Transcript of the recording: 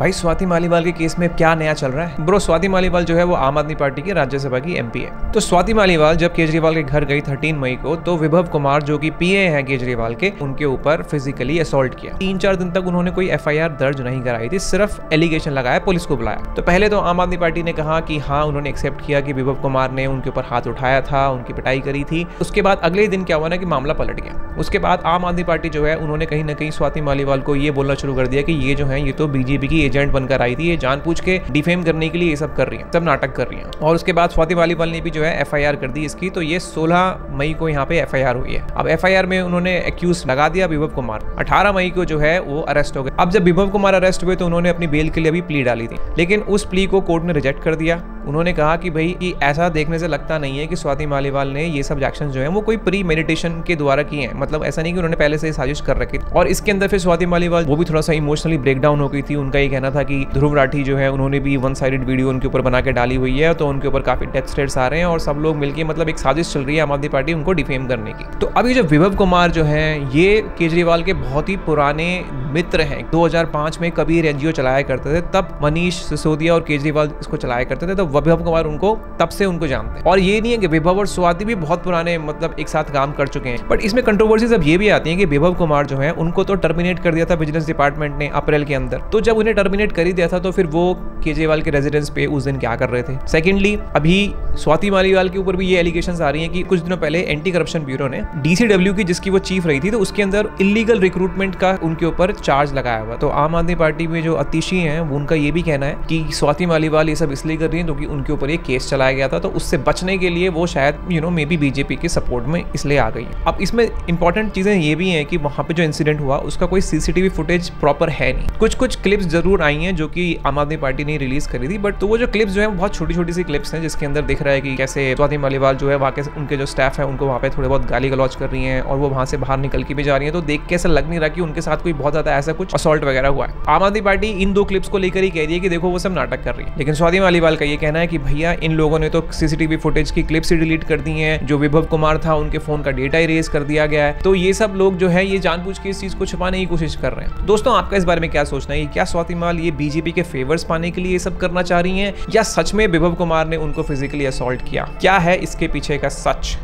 भाई स्वाति मालीवाल के केस में क्या नया चल रहा है ब्रो? स्वाति मालीवाल जो है वो आम आदमी पार्टी की राज्यसभा की एमपी है। तो स्वाति मालीवाल जब केजरीवाल के घर गई 13 मई को, तो विभव कुमार जो कि पीए हैं केजरीवाल के, उनके ऊपर फिजिकली असॉल्ट किया। 3-4 दिन तक उन्होंने कोई एफआईआर दर्ज नहीं कराई थी, सिर्फ एलिगेशन लगाया, पुलिस को बुलाया। तो पहले तो आम आदमी पार्टी ने कहा कि हाँ, उन्होंने एक्सेप्ट किया कि विभव कुमार ने उनके ऊपर हाथ उठाया था, उनकी पिटाई करी थी। उसके बाद अगले ही दिन क्या हुआ ना कि मामला पलट गया। उसके बाद आम आदमी पार्टी जो है उन्होंने कहीं ना कहीं स्वाति मालीवाल को ये बोलना शुरू कर दिया कि ये जो है ये तो बीजेपी की एजेंट बनकर आई थी, ये जानबूझ के डिफेम करने के लिए ये सब कर रही है, सब नाटक कर रही है। और उसके बाद स्वाति मालीवाल ने भी जो है एफआईआर कर दी इसकी। तो ये 16 मई को यहाँ पे एफआईआर हुई है। अब एफआईआर में उन्होंने एक्यूज लगा दिया विभव कुमार। 18 मई को जो है वो अरेस्ट हो गए। अब जब विभव कुमार अरेस्ट हुए तो उन्होंने अपनी बेल के लिए भी प्ली डाली थी, लेकिन उस प्ली को कोर्ट ने रिजेक्ट कर दिया। उन्होंने कहा कि भाई ऐसा देखने से लगता नहीं है कि स्वाति मालीवाल ने ये सब एक्शन जो है वो कोई प्री मेडिटेशन के द्वारा किए हैं, मतलब ऐसा नहीं कि उन्होंने पहले से साजिश कर रखी। और इसके अंदर फिर स्वाति मालीवाल वो भी थोड़ा सा इमोशनली ब्रेकडाउन हो गई थी। उनका ये कहना था कि ध्रुव राठी जो है उन्होंने भी वन साइडेड वीडियो उनके ऊपर बना के डाली हुई है, तो उनके ऊपर काफी डेथ थ्रेट्स आ रहे हैं और सब लोग मिलकर मतलब एक साजिश चल रही है आम आदमी पार्टी उनको डिफेम करने की। तो अभी जो विभव कुमार जो है ये केजरीवाल के बहुत ही पुराने मित्र हैं। 2005 में कभी एनजीओ चलाया करते थे, तब मनीष सिसोदिया और केजरीवाल इसको चलाया करते थे। तो विभव कुमार उनको तब से उनको जानते हैं। और ये नहीं है कि विभव और स्वाति भी बहुत पुराने मतलब एक साथ काम कर चुके हैं। बट इसमें कंट्रोवर्सीज अब ये भी आती है कि विभव कुमार जो है उनको तो टर्मिनेट कर दिया था बिजनेस डिपार्टमेंट ने अप्रैल के अंदर। तो जब उन्हें टर्मिनेट कर ही दिया था तो फिर वो केजरीवाल के रेजिडेंस पे उस दिन क्या कर रहे थे? सेकेंडली, अभी स्वाति मालीवाल के ऊपर भी ये एलिगेशंस आ रही हैं कि कुछ दिनों पहले एंटी करप्शन ब्यूरो ने डीसीडब्ल्यू की, जिसकी वो चीफ रही थी, तो उसके अंदर इलीगल रिक्रूटमेंट का उनके ऊपर चार्ज लगाया हुआ। तो आम आदमी पार्टी में जो अतिशी हैं उनका ये भी कहना है कि स्वाति मालीवाल ये सब इसलिए कर रही है क्योंकि उनके ऊपर ये केस चलाया गया था, तो उससे बचने के लिए वो शायद मे बी बीजेपी के सपोर्ट में इसलिए आ गई है। अब इसमें इंपॉर्टेंट चीजें ये भी हैं कि वहां पे जो इंसिडेंट हुआ उसका कोई सीसीटीवी फुटेज प्रॉपर है नहीं। कुछ क्लिप्स जरूर आई हैं जो कि आम आदमी पार्टी ने रिलीज करी थी, बट तो वो जो क्लिप्स जो है बहुत छोटी सी क्लिप्स हैं जिसके अंदर दिख रहा है कि कैसे स्वाति मालीवाल जो है वहाँ के उनके जो स्टाफ है उनको वहाँ पे थोड़े बहुत गाली गलौज कर रही है और वो वहाँ से बाहर निकल के भी जा रही है। तो देख के ऐसा लग नहीं रहा कि उनके साथ कोई बहुत ज्यादा ऐसा कुछ असॉल्ट वगैरह हुआ है। आम आदमी पार्टी इन दो क्लिप्स को लेकर ही कह रही है कि देखो वो सब नाटक कर रही है, लेकिन स्वाति मालीवाल का ये कहना है कि भैया इन लोगों ने तो सीसीटीवी फुटेज की क्लिप्स ही डिलीट कर दी है, जो विभव कुमार था उनके फोन का डेटा इरेज कर दिया गया है, तो ये सब लोग जो है ये जानबूझ के इस चीज को छुपाने की कोशिश कर रहे हैं। दोस्तों, आपका इस बारे में क्या सोचना है? क्या स्वाति माल ये बीजेपी के फेवर्स पाने के लिए ये सब करना चाह रही हैं या सच में विभव कुमार ने उनको फिजिकली असॉल्ट किया? क्या है इसके पीछे का सच?